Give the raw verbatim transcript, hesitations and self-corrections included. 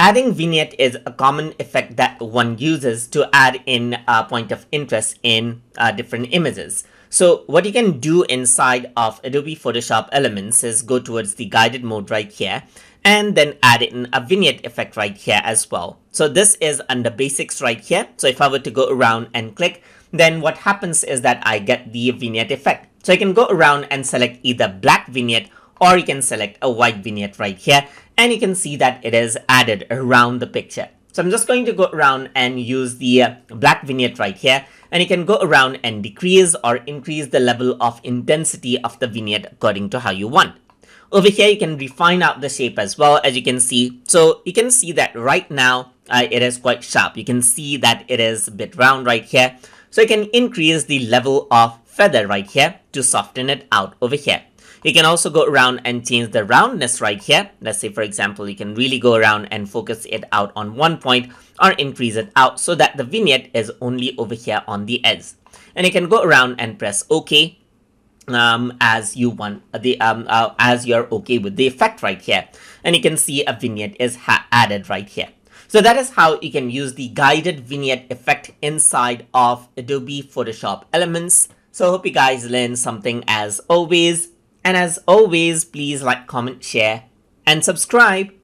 Adding vignette is a common effect that one uses to add in a point of interest in uh, different images. So what you can do inside of Adobe Photoshop Elements is go towards the guided mode right here and then add in a vignette effect right here as well. So this is under basics right here. So if I were to go around and click, then what happens is that I get the vignette effect. So I can go around and select either black vignette or you can select a white vignette right here, and you can see that it is added around the picture. So I'm just going to go around and use the uh, black vignette right here, and you can go around and decrease or increase the level of intensity of the vignette according to how you want. Over here, you can refine out the shape as well, as you can see. So you can see that right now, uh, it is quite sharp. You can see that it is a bit round right here. So you can increase the level of feather right here to soften it out over here. You can also go around and change the roundness right here. Let's say, for example, you can really go around and focus it out on one point or increase it out so that the vignette is only over here on the edge. And you can go around and press OK um, as you want the um, uh, as you're okay with the effect right here. And you can see a vignette is ha added right here. So that is how you can use the guided vignette effect inside of Adobe Photoshop Elements. So I hope you guys learned something as always. And as always, please like, comment, share, and subscribe.